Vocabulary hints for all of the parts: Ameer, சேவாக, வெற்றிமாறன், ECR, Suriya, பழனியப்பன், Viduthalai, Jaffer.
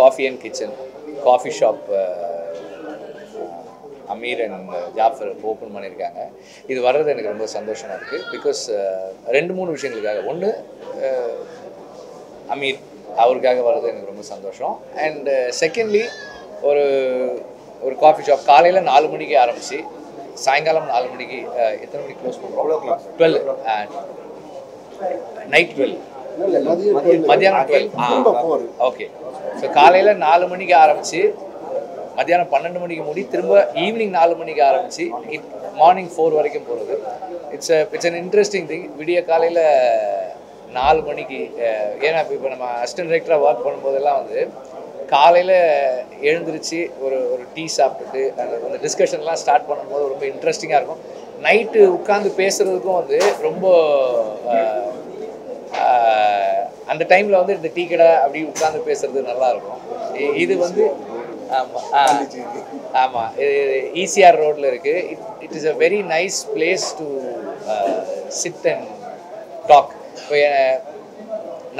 Coffee and kitchen, coffee shop. Ameer and Jaffer open பண்ணிருக்காங்க. இது வரது எனக்கு ரொம்ப சந்தோஷமா இருக்கு because ரெண்டு மூணு விஷயங்களுக்காக ஒன்னு அமீர் அவர்காக வரது எனக்கு ரொம்ப சந்தோஷம் and secondly ஒரு coffee shop காலையில 4 மணிக்கு ஆரம்பிச்சி சாயங்காலம் 4 மணிக்கு எத்தனை மணிக்கு க்ளோஸ் பண்ணுவாங்க 12 and night 12 மதியானம் 12 ஓகே சோ காலையில 4 மணிக்கு ஆரம்பிச்சு மதியானம் 12 மணிக்கு முடி திரும்ப ஈவினிங் 4 மணிக்கு ஆரம்பிச்சு மார்னிங் 4 வரைக்கும் போறது இட்ஸ் an இன்ட்ரஸ்டிங் திங் விடிய காலையில 4 மணிக்கு ஏன்னா இப்போ நம்ம அசிஸ்டன்ட் டைரக்டரா வர்க் பண்ணும்போதெல்லாம் வந்து காலையில எழுந்திருச்சு ஒரு ஒரு டீ சாப்பிட்டுட்டு அந்த டிஸ்கஷன்லாம் ஸ்டார்ட் பண்ணும்போது ரொம்ப இன்ட்ரஸ்டிங்கா இருக்கும் நைட் உட்கார்ந்து பேசுறதுக்கும் வந்து ரொம்ப அந்த டைம்ல வந்து இந்த டீ கடை அப்படி உட்கார்ந்து பேசுறது நல்லா இருக்கும் இது வந்து ஆமா ஈசிஆர் ரோட்ல இருக்கு it is a very nice place to sit and talk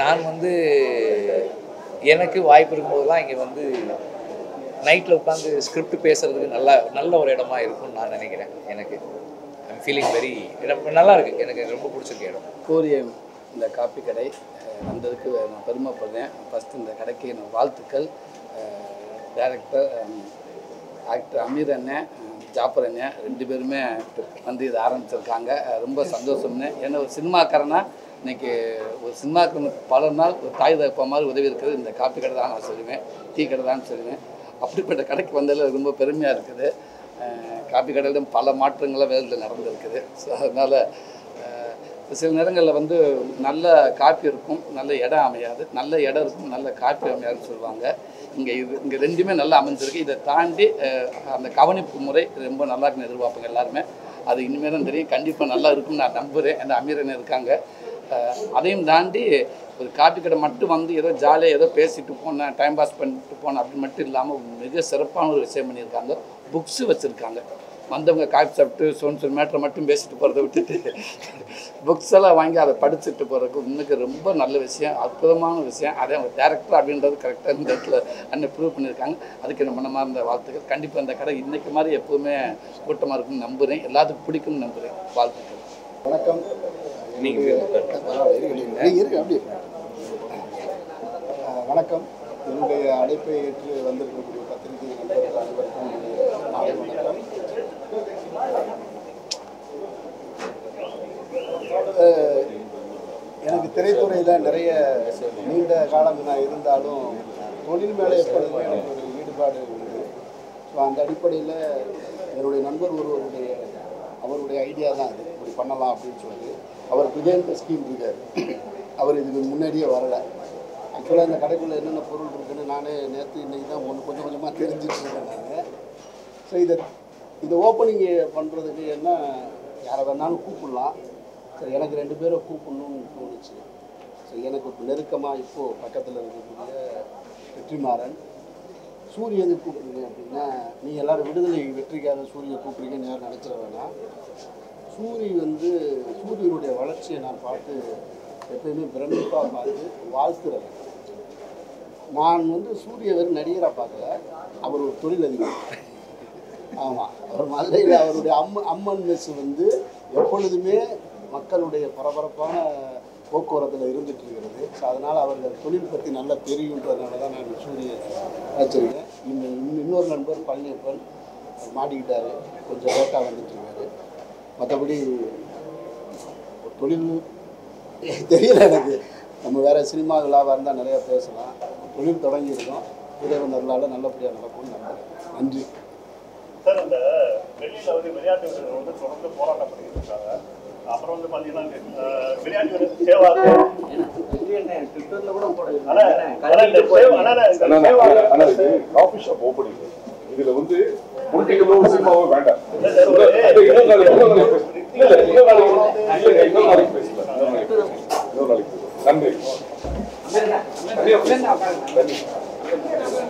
நான் வந்து எனக்கு வாய்ப்பு இருக்கும்போதுலாம் இங்க வந்து நைட்ல உட்கார்ந்து ஸ்கிரிப்ட் பேசுறதுக்கு நல்ல ஒரு இடமா இருக்கும்னு நான் நினைக்கிறேன் எனக்கு I'm feeling very நல்லா இருக்கு எனக்கு ரொம்ப பிடிச்சிருக்கு இடம் கோரியம் இந்த காபி கடை வந்ததுக்கு நான் பெருமைப்படுறேன் ஃபர்ஸ்ட் இந்த கடைக்கு நான் வாழ்த்துக்கள் டைரக்டர் ஆக்டர் அமீர் அண்ணன் ஜாஃபர் அண்ணன் ரெண்டு பேருமே வந்து இதை ஆரம்பிச்சிருக்காங்க ரொம்ப சந்தோஷம்னு ஏன்னா ஒரு சினிமாக்காரனா இன்னைக்கு ஒரு சினிமாவுக்கு பல நாள் ஒரு தாய் தகப்ப மாதிரி உதவி இருக்கிறது இந்த காப்பி கடை தான் நான் சொல்லுவேன், டீ கடை தான் சொல்லுவேன். அப்படிப்பட்ட கடைக்கு வந்ததில் ரொம்ப பெருமையாக இருக்குது. காப்பி கடையிலும் பல மாற்றங்கள்லாம் வேலையில் நடந்துருக்குது. ஸோ அதனால் சில நேரங்களில் வந்து நல்ல காப்பி இருக்கும், நல்ல இடம் அமையாது, நல்ல இடம் இருக்கும், நல்ல காப்பி அமையாதுன்னு சொல்லுவாங்க. இங்கே இது இங்கே ரெண்டுமே நல்லா அமைஞ்சிருக்கு. இதை தாண்டி அந்த கவனிப்பு முறை ரொம்ப நல்லா இருக்குன்னு எதிர்பார்ப்பாங்க எல்லாருமே. அது இனிமேல் தான் தெரியும், கண்டிப்பாக நல்லா இருக்கும்னு நான் நம்புகிறேன். அந்த அமீரன் இருக்காங்க. அதையும் தாண்டி ஒரு காப்பி கடை மட்டும் வந்து ஏதோ ஜாலியாக ஏதோ பேசிட்டு போனேன், டைம் பாஸ் பண்ணிட்டு போனேன் அப்படி மட்டும் இல்லாமல் மிக சிறப்பான ஒரு விஷயம் பண்ணியிருக்காங்க. புக்ஸு வச்சுருக்காங்க. வந்தவங்க காப்பி சாப்பிட்டு சொன்ன மேட்டரை மட்டும் பேசிட்டு போகிறத விட்டுட்டு புக்ஸ் எல்லாம் வாங்கி அதை படிச்சுட்டு போகிறதுக்கு இன்னைக்கு ரொம்ப நல்ல விஷயம், அற்புதமான விஷயம். அதே அவங்க டேரக்டர் அப்படின்றது கரெக்டாக இந்த இடத்துல அன்னை ப்ரூவ் பண்ணியிருக்காங்க. அதுக்கு நம்ம மனமாக இருந்த வாழ்த்துக்கள். கண்டிப்பாக இந்த கடை இன்றைக்கு மாதிரி எப்போவுமே கூட்டமாக இருக்குன்னு நம்புகிறேன், எல்லாத்துக்கும் பிடிக்கும்னு நம்புகிறேன். வாழ்த்துக்கள். வணக்கம். வணக்கம். என்னுடைய அழைப்பை ஏற்று வந்திருக்கக்கூடிய பத்திரிகை நண்பர்கள் அனைவருக்கும் மாலை வணக்கம். எனக்கு திரைத்துறையில் நிறைய நீண்ட காலம் நான் இருந்தாலும் தொழில் மேலே எப்பொழுதுமே எனக்கு ஒரு ஈடுபாடு உண்டு. ஸோ அந்த அடிப்படையில் என்னுடைய நண்பர் ஒருவருடைய அவருடைய ஐடியா தான் அது, இப்படி பண்ணலாம் அப்படின்னு சொல்லி அவர் பிகைன்ற ஸ்கீம் இருக்கார். அவர் இதுக்கு முன்னாடியே வரலை. ஆக்சுவலாக இந்த கடைக்குள்ளே என்னென்ன பொருள் இருக்குன்னு நானே நேற்று இன்றைக்கி தான் ஒன்று கொஞ்சம் கொஞ்சமாக தெரிஞ்சுட்டு இருக்கேன் நான். ஸோ இந்த ஓப்பனிங் பண்ணுறதுக்கு என்ன யாரை வேணாலும் கூப்பிடலாம். சரி, எனக்கு 2 பேரை கூப்பிடணும்னு தோணுச்சு. சரி, எனக்கு நெருக்கமாக இப்போது பக்கத்தில் இருக்கக்கூடிய வெற்றிமாறன் சூரியனை கூப்பிடுங்க அப்படின்னா, நீ எல்லோரும் விடுதலை வெற்றிக்காரன் சூரியனை கூப்பிடுங்கன்னு யாரும் நினச்சிட வேணாம். சூரியனுடைய வளர்ச்சியை நான் பார்த்து எப்பயுமே பிரமிப்பாக பார்த்து வாழ்த்துறேன். நான் சூரிய வெறும் நடிகராக பார்க்கல, அவர் ஒரு தொழிலதிபர். ஆமாம், அவர் மதுரையில் அவருடைய அம்மன் மெஸ் எப்பொழுதுமே மக்களுடைய பரபரப்பான போக்குவரத்தில் இருந்துட்டு இருக்கிறது. ஸோ அதனால் அவர்கள் தொழில் பற்றி நல்லா தெரியுன்றதுனால தான் நான் சூரிய வச்சுருக்கேன். இன்னொரு நண்பர் பழனியப்பன் மாட்டிக்கிட்டார், கொஞ்சம் லேட்டாக வந்துட்டுருக்காரு. மற்றபடி தொழில் தெரியல எனக்கு. நம்ம வேறு சினிமா விழாவாக இருந்தால் நிறையா பேசலாம். தொழில் தொடங்கியிருக்கோம். இறைவன் அருளால் நல்லபடியாக நடக்கும்னு நம்புகிறேன். நன்றி. சார், அந்த வெளியில் விளையாட்டு வீரர்கள் தொடர்ந்து போராட்டம் பண்ணிக்கிட்டு இருக்காங்க. அப்புறம் பார்த்தீங்கன்னா விளையாட்டு சேவாக இதுல வேண்டாம் நன்றி.